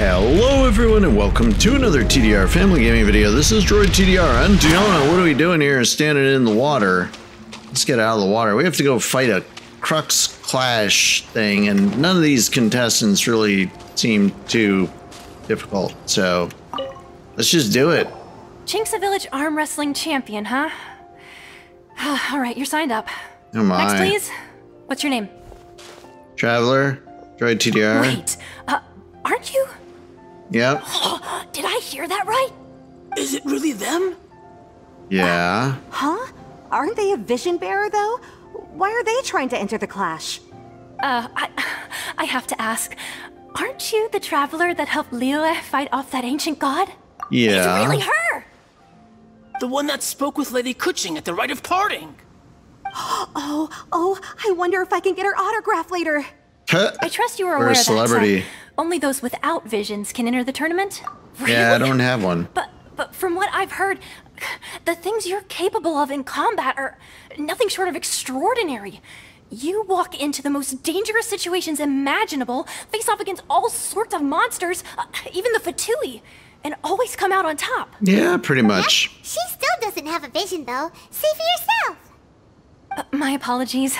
Hello everyone and welcome to another TDR family gaming video. This is Droid TDR. I'm Diona. What are we doing here standing in the water? Let's get out of the water. We have to go fight a Crux Clash thing and none of these contestants really seem too difficult. So let's just do it. Jinx, a village arm wrestling champion, huh? All right, you're signed up. Oh my. Next, please. What's your name? Traveler, Droid TDR. Wait, aren't you? Yep. Oh, did I hear that right? Is it really them? Yeah. Huh? Aren't they a vision bearer, though? Why are they trying to enter the clash? I have to ask. Aren't you the traveler that helped Liyue fight off that ancient god? Yeah. It's really her! The one that spoke with Lady Kuching at the rite of parting! Oh, I wonder if I can get her autograph later. I trust you are aware that only those without visions can enter the tournament? Really? Yeah, I don't have one. But from what I've heard, the things you're capable of in combat are nothing short of extraordinary. You walk into the most dangerous situations imaginable, face off against all sorts of monsters, even the Fatui, and always come out on top. Yeah, pretty much. Yeah, she still doesn't have a vision, though. See for yourself. My apologies.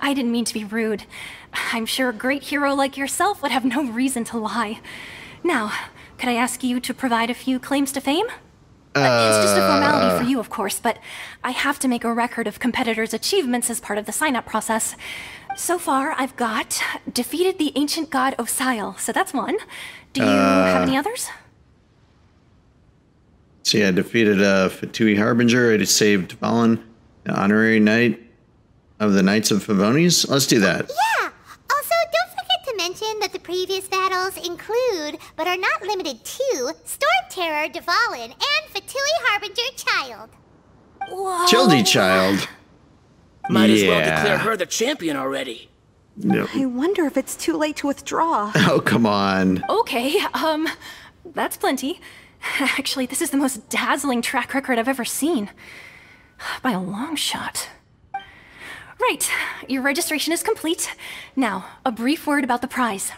I didn't mean to be rude. I'm sure a great hero like yourself would have no reason to lie. Now, could I ask you to provide a few claims to fame? It's just a formality for you, of course, but I have to make a record of competitors' achievements as part of the sign-up process. So far, I've got defeated the ancient god Osile, so that's one. Do you have any others? So yeah, I defeated Fatui Harbinger. I saved Valen, the honorary knight of the Knights of Favonius. Let's do that. Yeah! Also, don't forget to mention that the previous battles include, but are not limited to, Storm Terror, Dvalin, and Fatui Harbinger Childe. Whoa. Childe Childe. Might as well declare her the champion already. No. I wonder if it's too late to withdraw. Oh, come on. Okay, that's plenty. Actually, this is the most dazzling track record I've ever seen. By a long shot. Right, your registration is complete. Now, a brief word about the prize.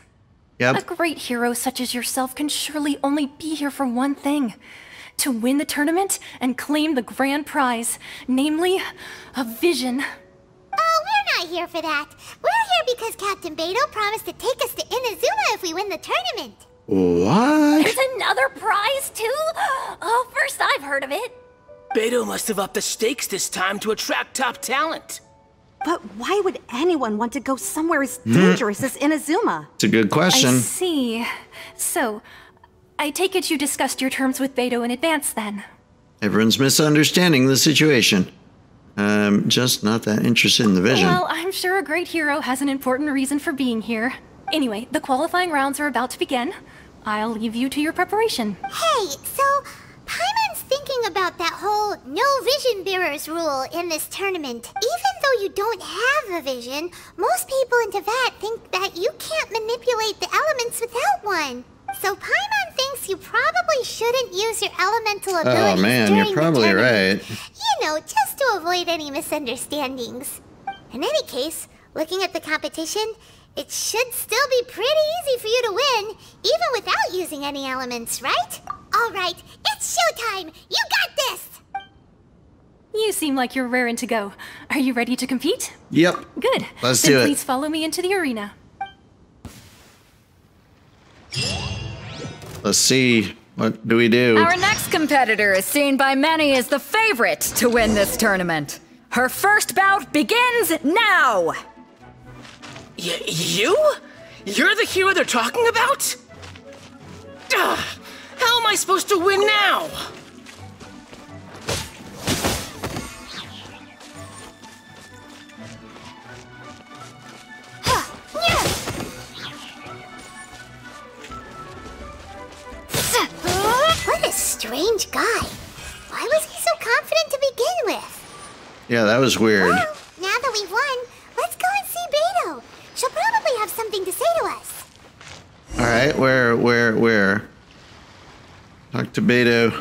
Yep. A great hero such as yourself can surely only be here for one thing. To win the tournament and claim the grand prize, namely, a vision. Oh, we're not here for that. We're here because Captain Beidou promised to take us to Inazuma if we win the tournament. What? There's another prize, too? Oh, first I've heard of it. Beidou must have upped the stakes this time to attract top talent. But why would anyone want to go somewhere as dangerous as Inazuma? It's a good question. I see. So, I take it you discussed your terms with Beidou in advance, then? Everyone's misunderstanding the situation. I'm just not that interested in the vision. Well, I'm sure a great hero has an important reason for being here. Anyway, the qualifying rounds are about to begin. I'll leave you to your preparation. Hey, so Paimon's thinking about that whole no vision bearers rule in this tournament. Even though you don't have a vision, most people in Teyvat think that you can't manipulate the elements without one. So Paimon thinks you probably shouldn't use your elemental abilities. Oh man, you're probably right. You know, just to avoid any misunderstandings. In any case, looking at the competition, it should still be pretty easy for you to win, even without using any elements, right? All right, it's showtime! You got this! You seem like you're raring to go. Are you ready to compete? Yep. Good. Let's do it. Please follow me into the arena. Let's see. What do we do? Our next competitor is seen by many as the favorite to win this tournament. Her first bout begins now! You? You're the hero they're talking about? Ugh. How am I supposed to win now? What a strange guy. Why was he so confident to begin with? Yeah, that was weird. Well, now that we've won, let's go and see Beidou. She'll probably have something to say to us. All right, where? Talk to Beidou.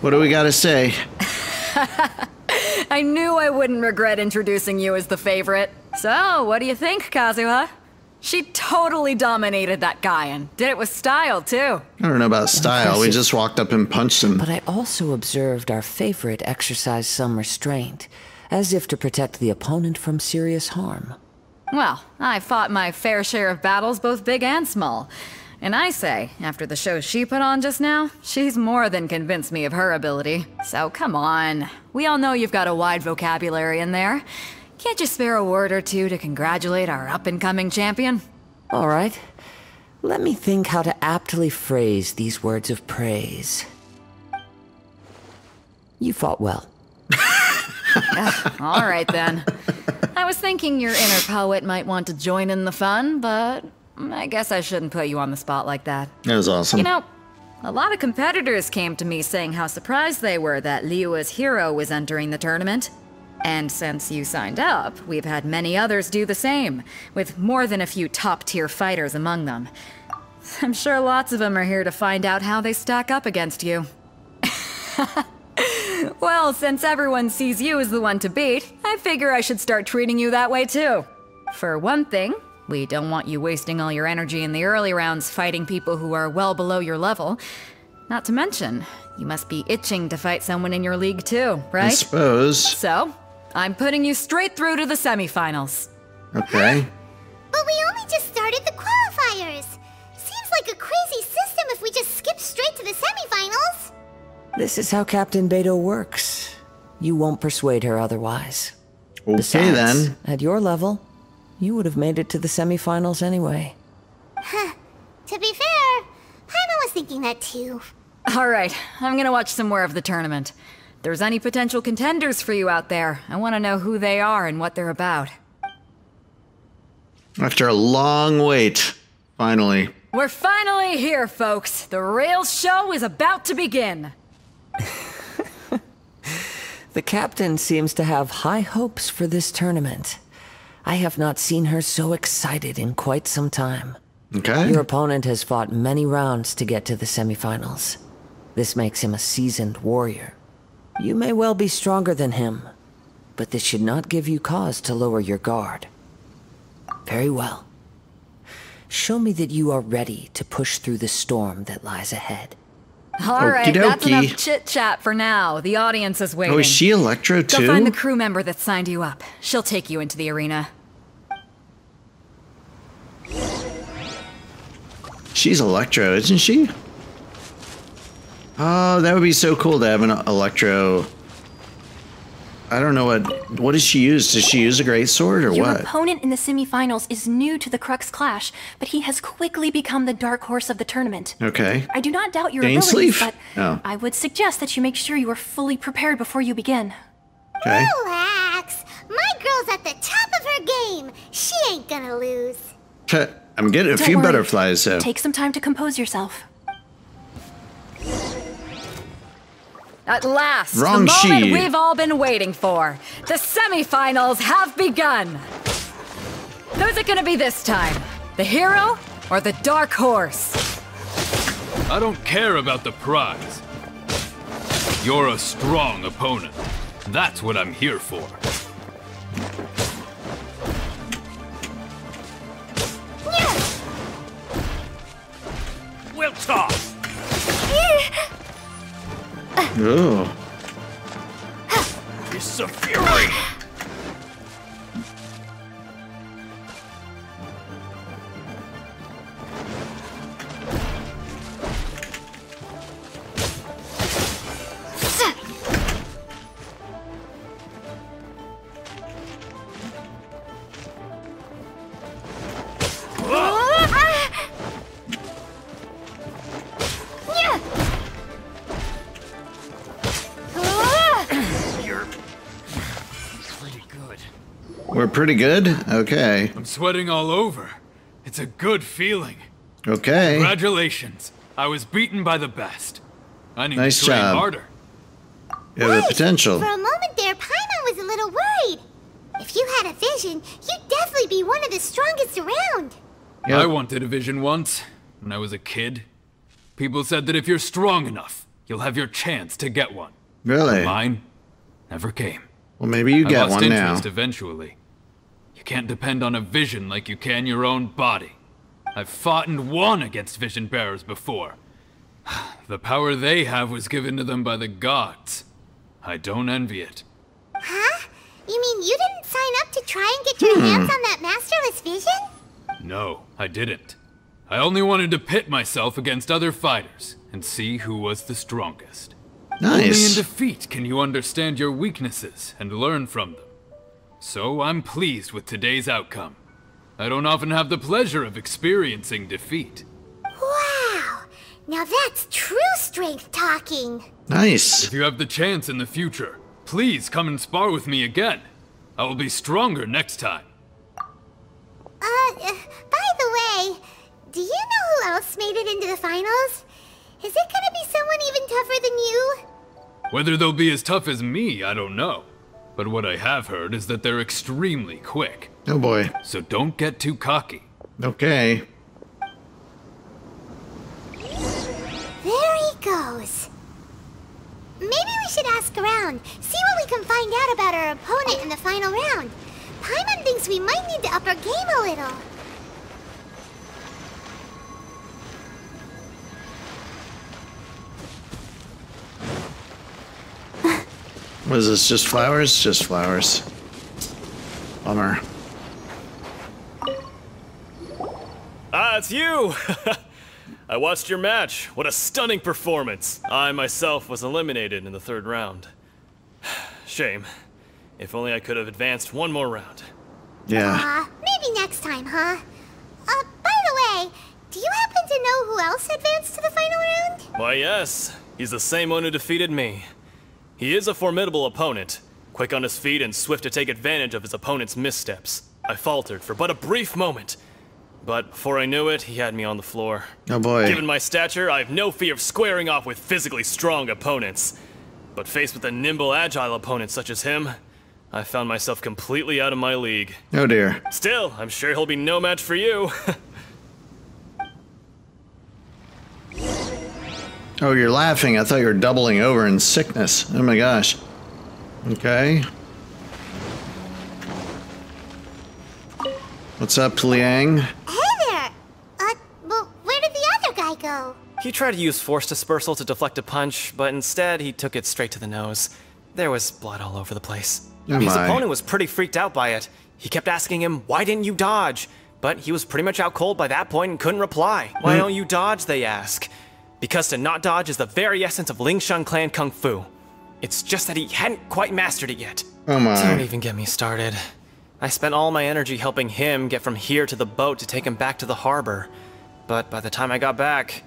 What do we got to say? I I knew I wouldn't regret introducing you as the favorite. So, what do you think, Kazuha? She totally dominated that guy and did it with style, too. I don't know about style. We just walked up and punched him. But I also observed our favorite exercise some restraint, as if to protect the opponent from serious harm. Well, I fought my fair share of battles, both big and small. And I say, after the show she put on just now, she's more than convinced me of her ability. So come on. We all know you've got a wide vocabulary in there. Can't you spare a word or two to congratulate our up-and-coming champion? All right. Let me think how to aptly phrase these words of praise. You fought well. All right, then. I was thinking your inner poet might want to join in the fun, but I guess I shouldn't put you on the spot like that. That was awesome. You know, a lot of competitors came to me saying how surprised they were that Liyue's hero was entering the tournament. And since you signed up, we've had many others do the same, with more than a few top-tier fighters among them. I'm sure lots of them are here to find out how they stack up against you. Well, since everyone sees you as the one to beat, I figure I should start treating you that way too. For one thing, we don't want you wasting all your energy in the early rounds fighting people who are well below your level. Not to mention, you must be itching to fight someone in your league too, right? I suppose. So, I'm putting you straight through to the semifinals. Okay. But we only just started the qualifiers. Seems like a crazy system if we just skip straight to the semifinals. This is how Captain Beidou works. You won't persuade her otherwise. Okay, besides, then. At your level, you would have made it to the semifinals anyway. To be fair, Paimon was thinking that too. All right, I'm gonna watch some more of the tournament. If there's any potential contenders for you out there, I want to know who they are and what they're about. After a long wait, finally. We're finally here, folks. The real show is about to begin. The captain seems to have high hopes for this tournament. I have not seen her so excited in quite some time. Okay. Your opponent has fought many rounds to get to the semifinals. This makes him a seasoned warrior. You may well be stronger than him, but this should not give you cause to lower your guard. Very well. Show me that you are ready to push through the storm that lies ahead. All right, that's enough chit-chat for now. The audience is waiting. Oh, is she Electro too? Go find the crew member that signed you up. She'll take you into the arena. She's Electro, isn't she? Oh, that would be so cool to have an Electro. I don't know what does she use? Does she use a great sword or what? Your opponent in the semifinals is new to the Crux Clash, but he has quickly become the dark horse of the tournament. Okay. I do not doubt your abilities, but I would suggest that you make sure you are fully prepared before you begin. Okay. Relax. My girl's at the top of her game. She ain't gonna lose. I'm getting a few butterflies, so. Take some time to compose yourself. At last, the moment we've all been waiting for. The semifinals have begun. Who's it gonna be this time? The hero or the dark horse? I don't care about the prize. You're a strong opponent. That's what I'm here for. Yes. We'll talk. Yeah. Oh. It's a fury! Pretty good? Okay. I'm sweating all over. It's a good feeling. Okay. Congratulations. I was beaten by the best. I need to train harder. You have the potential. For a moment there, Paimon was a little worried. If you had a vision, you'd definitely be one of the strongest around. Yep. I wanted a vision once, when I was a kid. People said that if you're strong enough, you'll have your chance to get one. Really? Mine never came. Well, maybe you get one now. I lost interest eventually. You can't depend on a vision like you can your own body. I've fought and won against vision bearers before. The power they have was given to them by the gods. I don't envy it. Huh? You mean you didn't sign up to try and get your hands on that masterless vision? No, I didn't. I only wanted to pit myself against other fighters and see who was the strongest. Nice. Only in defeat can you understand your weaknesses and learn from them. So I'm pleased with today's outcome. I don't often have the pleasure of experiencing defeat. Wow! Now that's true strength talking! Nice! If you have the chance in the future, please come and spar with me again. I will be stronger next time. By the way, do you know who else made it into the finals? Is it gonna be someone even tougher than you? Whether they'll be as tough as me, I don't know. But what I have heard is that they're extremely quick. Oh boy. So don't get too cocky. Okay. There he goes. Maybe we should ask around, see what we can find out about our opponent in the final round. Paimon thinks we might need to up our game a little. What is this, just flowers? Just flowers. Bummer. Ah, it's you! I watched your match. What a stunning performance. I myself was eliminated in the third round. Shame. If only I could have advanced one more round. Yeah. Maybe next time, huh? By the way, do you happen to know who else advanced to the final round? Why, yes. He's the same one who defeated me. He is a formidable opponent, quick on his feet and swift to take advantage of his opponent's missteps. I faltered for but a brief moment, but before I knew it, he had me on the floor. Oh boy. Given my stature, I have no fear of squaring off with physically strong opponents. But faced with a nimble, agile opponent such as him, I found myself completely out of my league. Oh dear. Still, I'm sure he'll be no match for you. Oh, you're laughing. I thought you were doubling over in sickness. Oh my gosh. Okay. What's up, Liang? Hey there! Well, where did the other guy go? He tried to use force dispersal to deflect a punch, but instead he took it straight to the nose. There was blood all over the place. His opponent was pretty freaked out by it. He kept asking him, why didn't you dodge? But he was pretty much out cold by that point and couldn't reply. Why don't you dodge, they ask. Because to not dodge is the very essence of Lingshan Clan Kung Fu. It's just that he hadn't quite mastered it yet. Oh my. Don't even get me started. I spent all my energy helping him get from here to the boat to take him back to the harbor. But by the time I got back,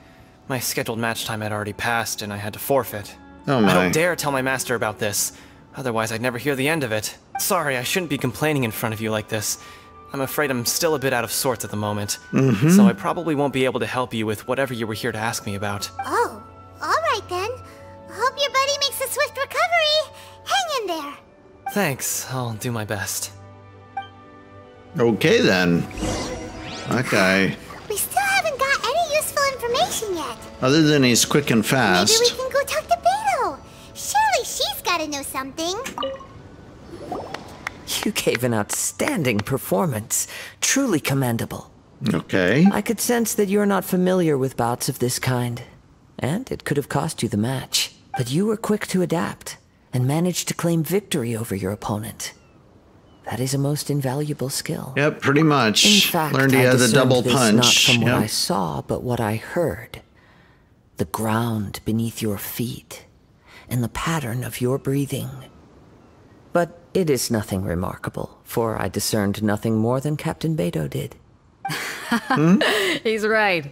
my scheduled match time had already passed and I had to forfeit. Oh my. I don't dare tell my master about this. Otherwise I'd never hear the end of it. Sorry, I shouldn't be complaining in front of you like this. I'm afraid I'm still a bit out of sorts at the moment, so I probably won't be able to help you with whatever you were here to ask me about. Oh, alright then. Hope your buddy makes a swift recovery. Hang in there. Thanks, I'll do my best. Okay then. Okay. We still haven't got any useful information yet. Other than he's quick and fast. Maybe we can go talk to Beidou. Surely she's gotta know something. You gave an outstanding performance. Truly commendable. Okay. I could sense that you're not familiar with bouts of this kind, and it could have cost you the match. But you were quick to adapt, and managed to claim victory over your opponent. That is a most invaluable skill. Yep, pretty much. In fact, learned he had the double punch. Not from what I saw, but what I heard. The ground beneath your feet, and the pattern of your breathing. But it is nothing remarkable, for I discerned nothing more than Captain Beidou did. He's right.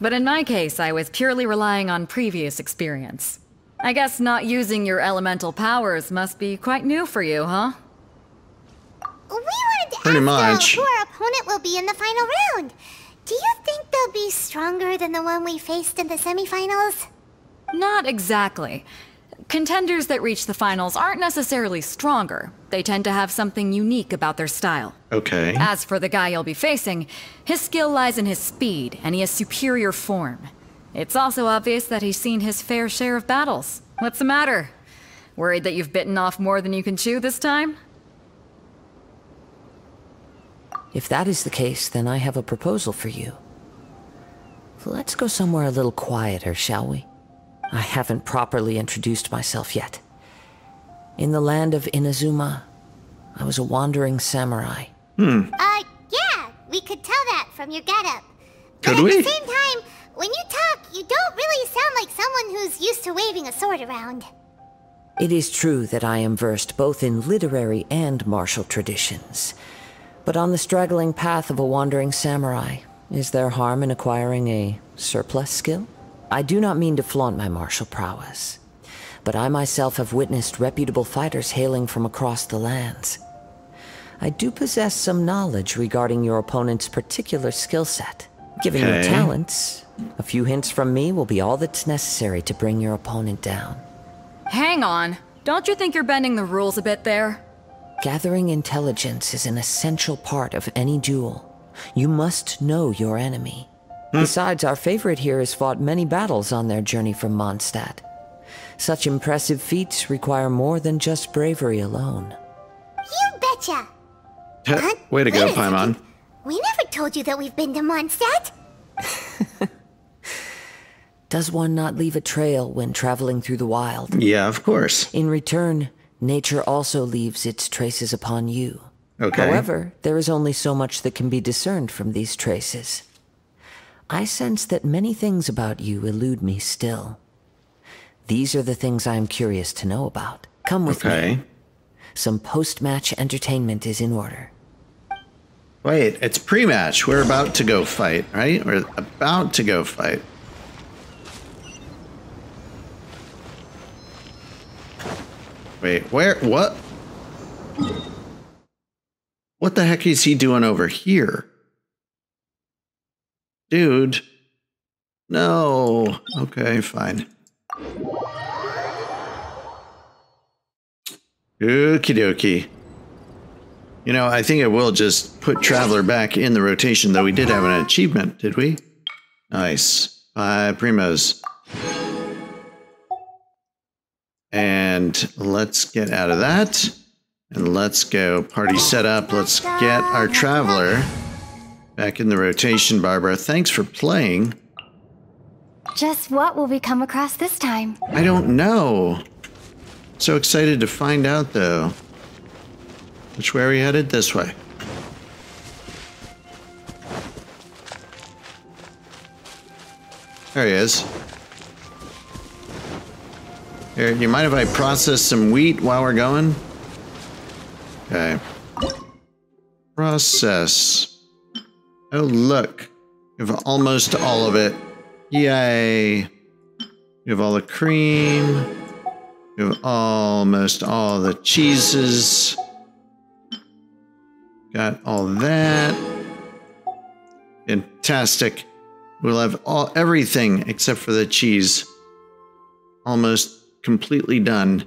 But in my case, I was purely relying on previous experience. I guess not using your elemental powers must be quite new for you, huh? We wanted to ask who our opponent will be in the final round. Do you think they'll be stronger than the one we faced in the semifinals? Not exactly. Contenders that reach the finals aren't necessarily stronger. They tend to have something unique about their style. Okay. As for the guy you'll be facing, his skill lies in his speed, and he has superior form. It's also obvious that he's seen his fair share of battles. What's the matter? Worried that you've bitten off more than you can chew this time? If that is the case, then I have a proposal for you. Let's go somewhere a little quieter, shall we? I haven't properly introduced myself yet. In the land of Inazuma, I was a wandering samurai. Yeah, we could tell that from your getup. But at the same time, when you talk, you don't really sound like someone who's used to waving a sword around. It is true that I am versed both in literary and martial traditions. But on the straggling path of a wandering samurai, is there harm in acquiring a surplus skill? I do not mean to flaunt my martial prowess, but I myself have witnessed reputable fighters hailing from across the lands. I do possess some knowledge regarding your opponent's particular skill set. Given your talents, a few hints from me will be all that's necessary to bring your opponent down. Hang on. Don't you think you're bending the rules a bit there? Gathering intelligence is an essential part of any duel. You must know your enemy. Besides, our favorite here has fought many battles on their journey from Mondstadt. Such impressive feats require more than just bravery alone. You betcha! Way to go, Paimon. We never told you that we've been to Mondstadt! Does one not leave a trail when traveling through the wild? Yeah, of course. In return, nature also leaves its traces upon you. However, there is only so much that can be discerned from these traces. I sense that many things about you elude me still. These are the things I am curious to know about. Come with me. Some post-match entertainment is in order. Wait, it's pre-match. We're about to go fight, right? We're about to go fight. Wait, where? What? What the heck is he doing over here? Dude. No. Okay, fine. Okie dokie. You know, I think I will just put Traveler back in the rotation, though we did have an achievement, did we? Nice. 5 primos. And let's get out of that. And let's go party setup. Let's get our Traveler back in the rotation, Barbara. Thanks for playing. Just what will we come across this time? I don't know. So excited to find out, though. Which way are we headed? This way. There he is. Here, you mind if I process some wheat while we're going? Okay. Process. Oh, look. You have almost all of it. Yay. You have all the cream. You have almost all the cheeses. Got all that. Fantastic. We'll have everything except for the cheese. Almost completely done.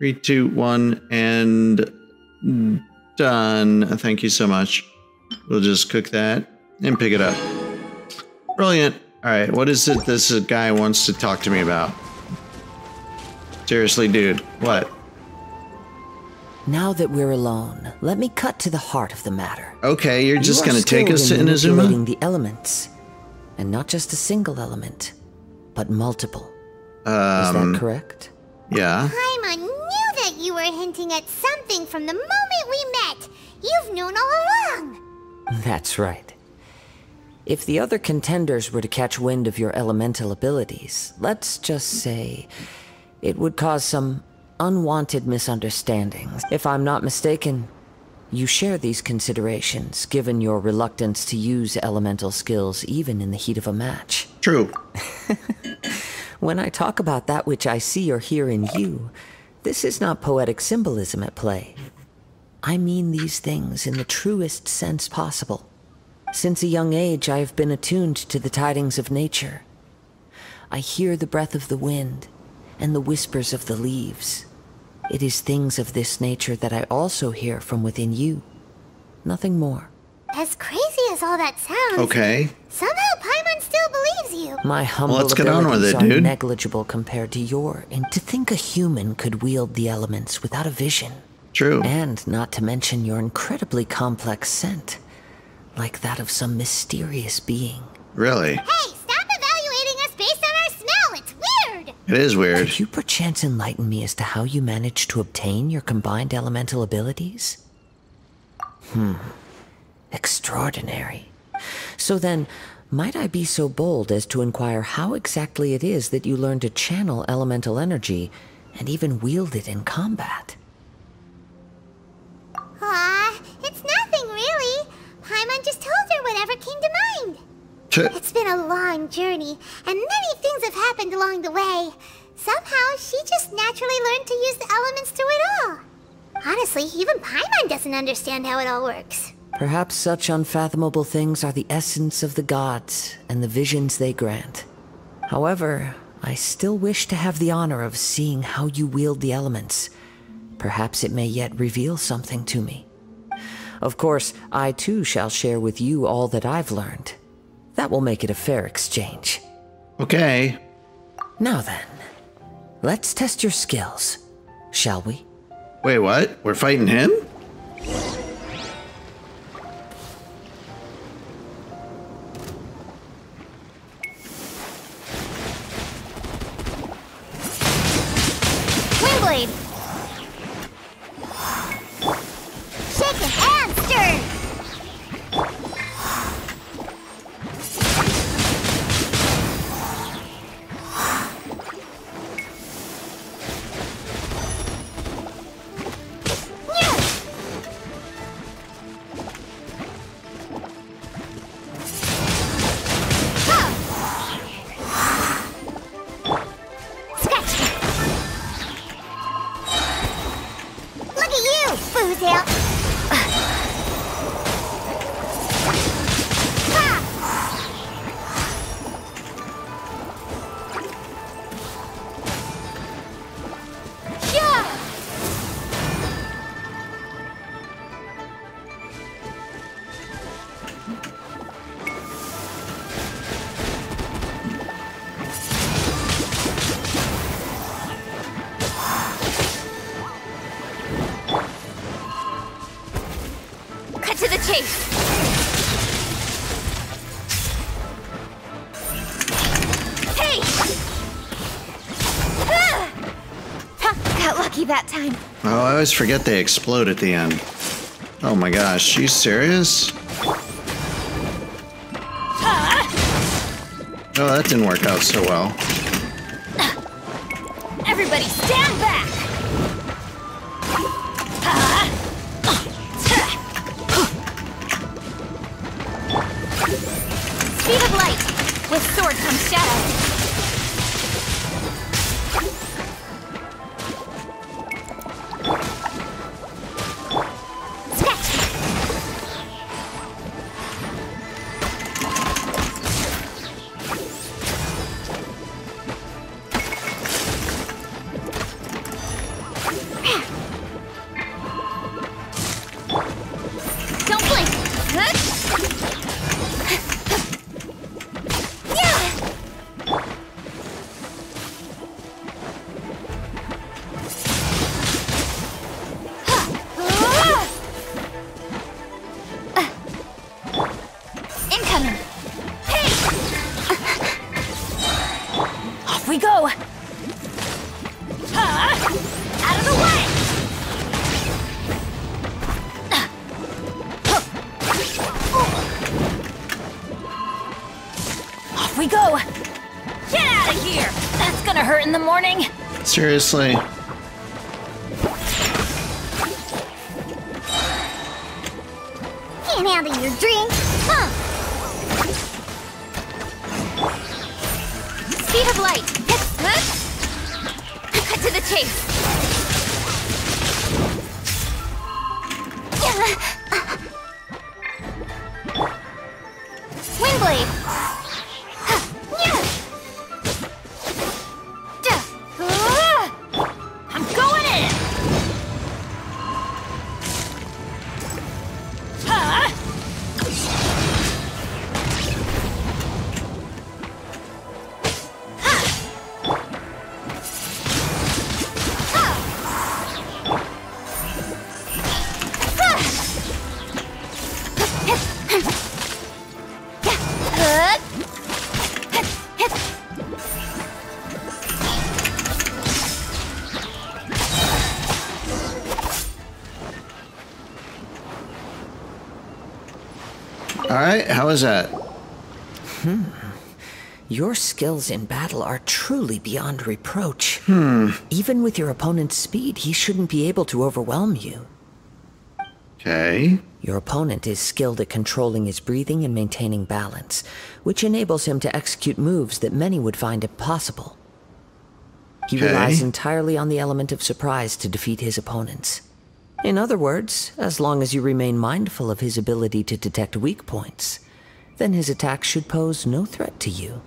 3, 2, 1, and done. Thank you so much. We'll just cook that and pick it up. Brilliant. All right, what is it this guy wants to talk to me about? Seriously, dude, what? Now that we're alone, let me cut to the heart of the matter. Okay, you're just going to take us to Inazuma? The elements, and not just a single element, but multiple. Is that correct? Yeah. Paimon knew that you were hinting at something from the moment we met. You've known all along. That's right. If the other contenders were to catch wind of your elemental abilities, let's just say it would cause some unwanted misunderstandings. If I'm not mistaken, you share these considerations, given your reluctance to use elemental skills even in the heat of a match. True. When I talk about that which I see or hear in you, this is not poetic symbolism at play. I mean these things in the truest sense possible. Since a young age, I have been attuned to the tidings of nature. I hear the breath of the wind and the whispers of the leaves. It is things of this nature that I also hear from within you. Nothing more. As crazy as all that sounds, somehow Paimon still believes believes you. My humble abilities are negligible compared to your, and to think a human could wield the elements without a vision. True. And not to mention your incredibly complex scent, like that of some mysterious being. Really? Hey, stop evaluating us based on our smell. It's weird. It is weird. Could you perchance enlighten me as to how you managed to obtain your combined elemental abilities? Hmm. Extraordinary. So then, might I be so bold as to inquire how exactly it is that you learned to channel elemental energy and even wield it in combat? Ah, it's nothing really. Paimon just told her whatever came to mind. It's been a long journey, and many things have happened along the way. Somehow, she just naturally learned to use the elements through it all. Honestly, even Paimon doesn't understand how it all works. Perhaps such unfathomable things are the essence of the gods and the visions they grant. However, I still wish to have the honor of seeing how you wield the elements. Perhaps it may yet reveal something to me. Of course, I too shall share with you all that I've learned. That will make it a fair exchange. Okay. Now then, let's test your skills, shall we? Wait, what? We're fighting him? Windblade! Shaken and stirred! Oh, I always forget they explode at the end. Oh my gosh, she's serious? Oh, that didn't work out so well. Everybody stand back! Speed of light! With sword comes shadow! Seriously. Can't handle your drink, huh? Speed of light. Cut to the chase. Windblade. Alright, how was that? Hmm. Your skills in battle are truly beyond reproach. Hmm. Even with your opponent's speed, he shouldn't be able to overwhelm you. Okay. Your opponent is skilled at controlling his breathing and maintaining balance, which enables him to execute moves that many would find impossible. He relies entirely on the element of surprise to defeat his opponents. In other words, as long as you remain mindful of his ability to detect weak points, then his attacks should pose no threat to you.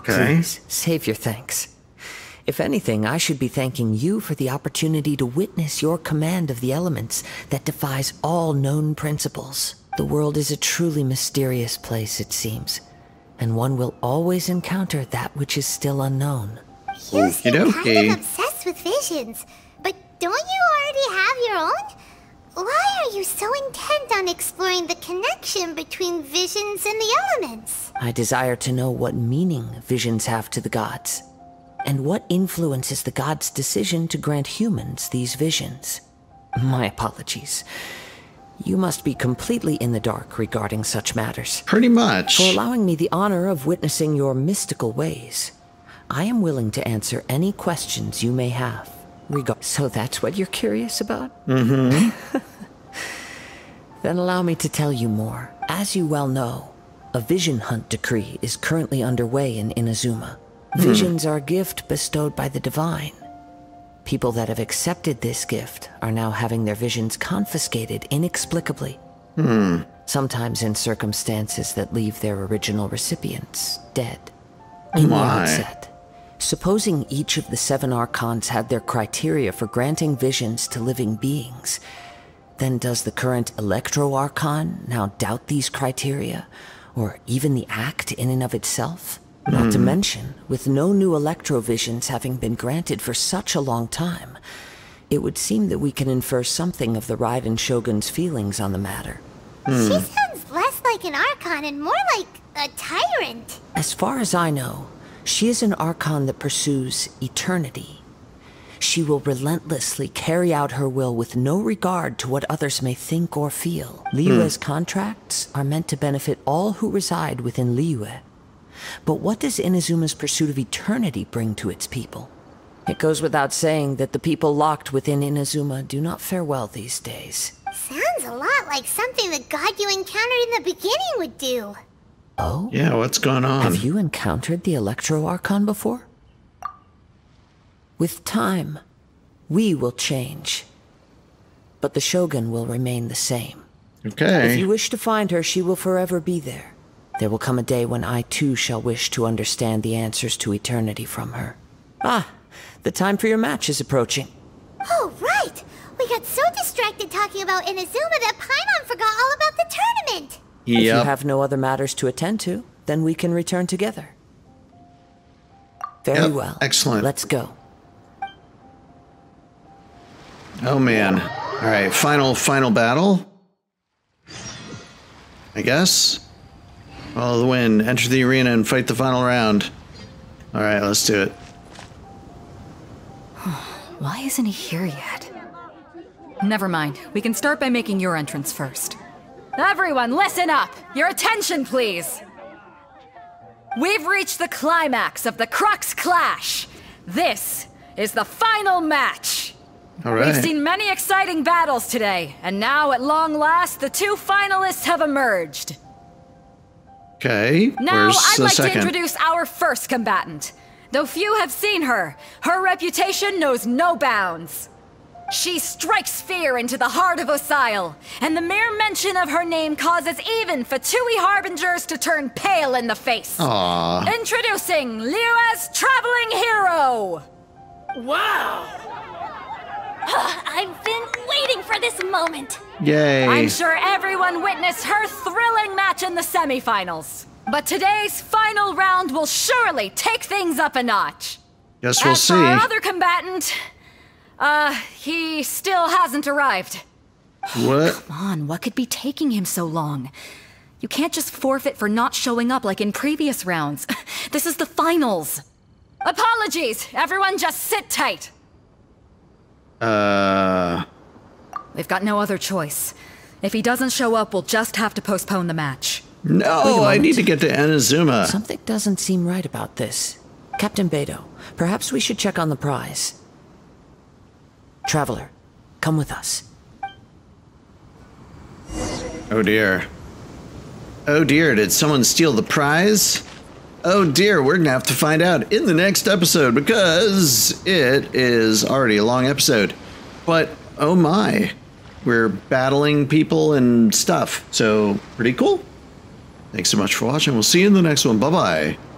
Okay. Please, save your thanks. If anything, I should be thanking you for the opportunity to witness your command of the elements that defies all known principles. The world is a truly mysterious place, it seems, and one will always encounter that which is still unknown. You seem kind of obsessed with visions, but don't you already have your own? Why are you so intent on exploring the connection between visions and the elements? I desire to know what meaning visions have to the gods, and what influences the gods' decision to grant humans these visions. My apologies. You must be completely in the dark regarding such matters. Pretty much. For allowing me the honor of witnessing your mystical ways, I am willing to answer any questions you may have. So that's what you're curious about? Mm-hmm. Then allow me to tell you more. As you well know, a vision hunt decree is currently underway in Inazuma. Visions are a gift bestowed by the divine. People that have accepted this gift are now having their visions confiscated inexplicably. Sometimes in circumstances that leave their original recipients dead. In the outset, supposing each of the 7 Archons had their criteria for granting visions to living beings, then does the current Electro Archon now doubt these criteria, or even the act in and of itself? Not to mention, with no new Electro visions having been granted for such a long time, it would seem that we can infer something of the Raiden Shogun's feelings on the matter. She sounds less like an Archon and more like a tyrant. As far as I know, she is an Archon that pursues eternity. She will relentlessly carry out her will with no regard to what others may think or feel. Liyue's contracts are meant to benefit all who reside within Liyue. But what does Inazuma's pursuit of eternity bring to its people? It goes without saying that the people locked within Inazuma do not fare well these days. Sounds a lot like something the god you encountered in the beginning would do. Oh? Yeah, what's going on? Have you encountered the Electro Archon before? With time, we will change. But the Shogun will remain the same. Okay. If you wish to find her, she will forever be there. There will come a day when I too shall wish to understand the answers to eternity from her. Ah, the time for your match is approaching. Oh, right! We got so distracted talking about Inazuma that Paimon forgot all about the tournament! Yep. If you have no other matters to attend to, then we can return together. Very well. Excellent. Let's go. Oh, man. All right, final battle, I guess. Follow the wind, enter the arena, and fight the final round. All right, let's do it. Why isn't he here yet? Never mind. We can start by making your entrance first. Everyone, listen up! Your attention, please! We've reached the climax of the Crux Clash! This is the final match! All right. We've seen many exciting battles today, and now, at long last, the 2 finalists have emerged. Okay, now, I'd like to introduce our first combatant. Though few have seen her, her reputation knows no bounds. She strikes fear into the heart of Osile, and the mere mention of her name causes even Fatui Harbingers to turn pale in the face. Aww. Introducing Liyue's traveling hero! Wow! I've been waiting for this moment! Yay! I'm sure everyone witnessed her thrilling match in the semifinals. But today's final round will surely take things up a notch. Yes, we'll see. As for our other combatant, he still hasn't arrived. What? Come on, what could be taking him so long? You can't just forfeit for not showing up like in previous rounds. This is the finals. Apologies, everyone, just sit tight. We've got no other choice. If he doesn't show up, we'll just have to postpone the match. No, I need to get to Inazuma. Something doesn't seem right about this. Captain Beidou, perhaps we should check on the prize. Traveler, come with us. Oh dear. Oh dear, did someone steal the prize? Oh dear, we're gonna have to find out in the next episode because it is already a long episode. But oh my, we're battling people and stuff. So pretty cool. Thanks so much for watching. We'll see you in the next one. Bye-bye.